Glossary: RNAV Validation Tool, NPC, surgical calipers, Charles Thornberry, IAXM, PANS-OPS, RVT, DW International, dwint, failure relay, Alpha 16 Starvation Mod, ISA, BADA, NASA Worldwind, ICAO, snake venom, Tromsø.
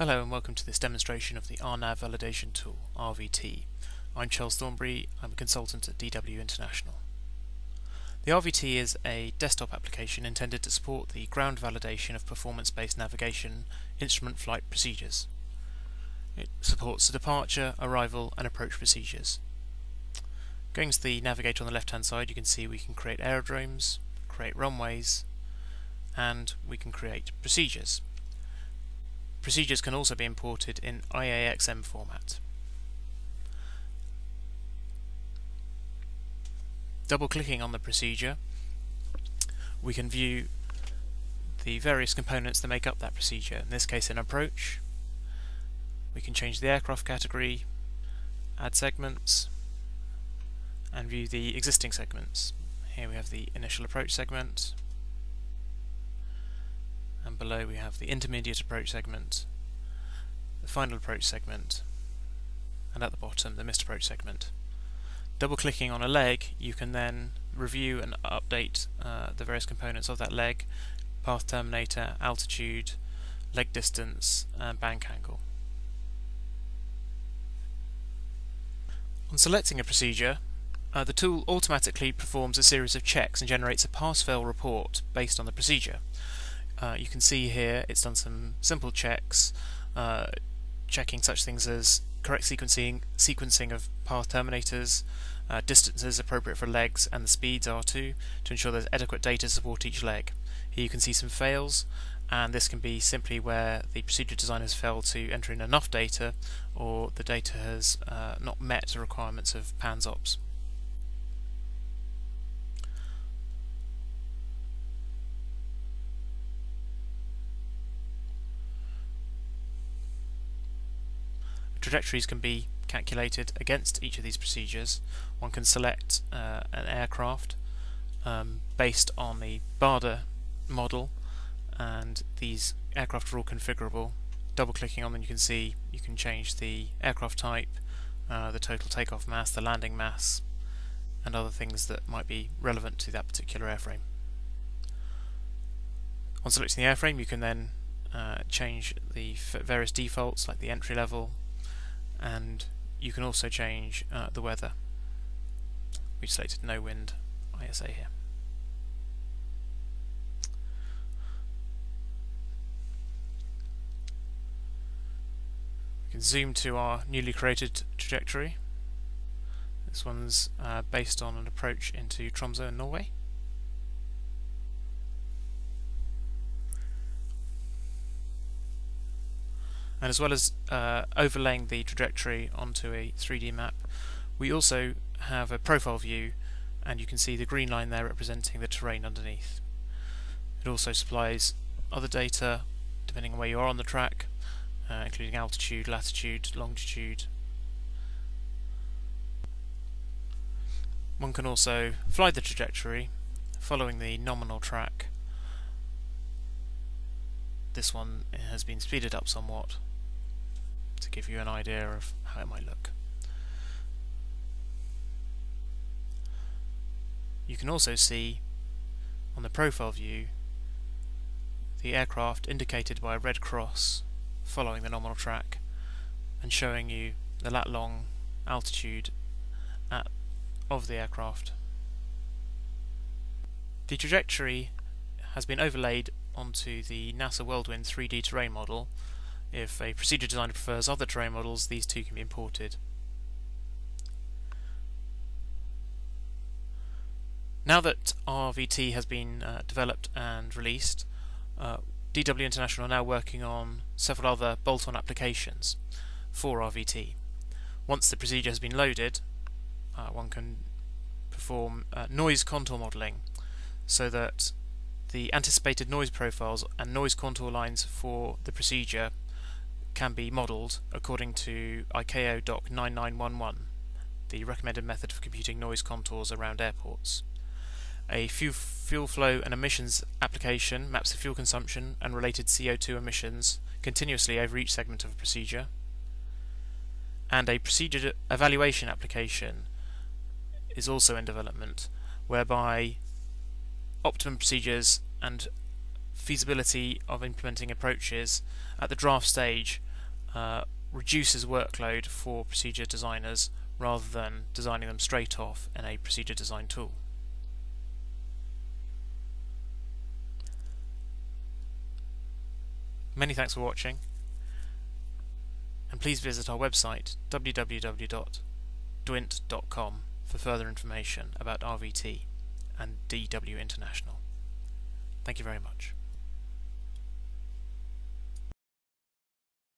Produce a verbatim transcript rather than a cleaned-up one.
Hello and welcome to this demonstration of the R NAV Validation Tool, R V T. I'm Charles Thornberry, I'm a consultant at D W International. The R V T is a desktop application intended to support the ground validation of performance-based navigation instrument flight procedures. It supports the departure, arrival and approach procedures. Going to the navigator on the left-hand side, you can see we can create aerodromes, create runways, and we can create procedures. Procedures can also be imported in I A X M format. Double-clicking on the procedure, we can view the various components that make up that procedure, in this case an approach. We can change the aircraft category, add segments, and view the existing segments. Here we have the initial approach segment, and below we have the intermediate approach segment, the final approach segment, and at the bottom the missed approach segment. Double-clicking on a leg, you can then review and update uh, the various components of that leg: path terminator, altitude, leg distance, and bank angle. On selecting a procedure, uh, the tool automatically performs a series of checks and generates a pass-fail report based on the procedure. Uh, you can see here it's done some simple checks, uh, checking such things as correct sequencing, sequencing of path terminators, uh, distances appropriate for legs, and the speeds R two to ensure there's adequate data to support each leg. Here you can see some fails, and this can be simply where the procedure design has failed to enter in enough data, or the data has uh, not met the requirements of PANS O P S. Trajectories can be calculated against each of these procedures. One can select uh, an aircraft um, based on the BADA model, and these aircraft are all configurable. Double-clicking on them, you can see you can change the aircraft type, uh, the total takeoff mass, the landing mass, and other things that might be relevant to that particular airframe. On selecting the airframe, you can then uh, change the various defaults like the entry level, and you can also change uh, the weather. We've selected no wind I S A here. We can zoom to our newly created trajectory. This one's uh, based on an approach into Tromsø in Norway. And as well as uh, overlaying the trajectory onto a three D map, we also have a profile view, and you can see the green line there representing the terrain underneath. It also supplies other data depending on where you are on the track, uh, including altitude, latitude, longitude. One can also fly the trajectory following the nominal track. This one has been speeded up somewhat to give you an idea of how it might look. You can also see on the profile view the aircraft indicated by a red cross following the nominal track and showing you the lat long altitude at, of the aircraft. The trajectory has been overlaid onto the NASA Worldwind three D terrain model. If a procedure designer prefers other terrain models, these two can be imported. Now that R V T has been uh, developed and released, uh, D W International are now working on several other bolt-on applications for R V T. Once the procedure has been loaded, uh, one can perform uh, noise contour modelling so that the anticipated noise profiles and noise contour lines for the procedure can be modelled according to I C A O Doc nine nine one one, the recommended method for computing noise contours around airports. A fuel flow and emissions application maps the fuel consumption and related C O two emissions continuously over each segment of a procedure. And a procedure evaluation application is also in development, whereby optimum procedures and feasibility of implementing approaches at the draft stage uh, reduces workload for procedure designers rather than designing them straight off in a procedure design tool. Many thanks for watching, and please visit our website w w w dot dwint dot com for further information about R V T and D W International. Thank you very much.